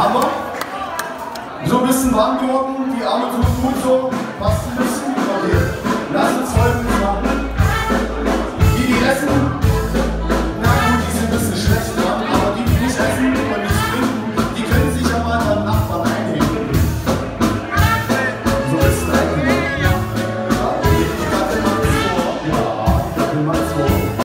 Hammer. So ein bisschen Bandjorden, die Arme tun gut so, passt ein bisschen. Okay, lass uns folgendes machen. Die essen.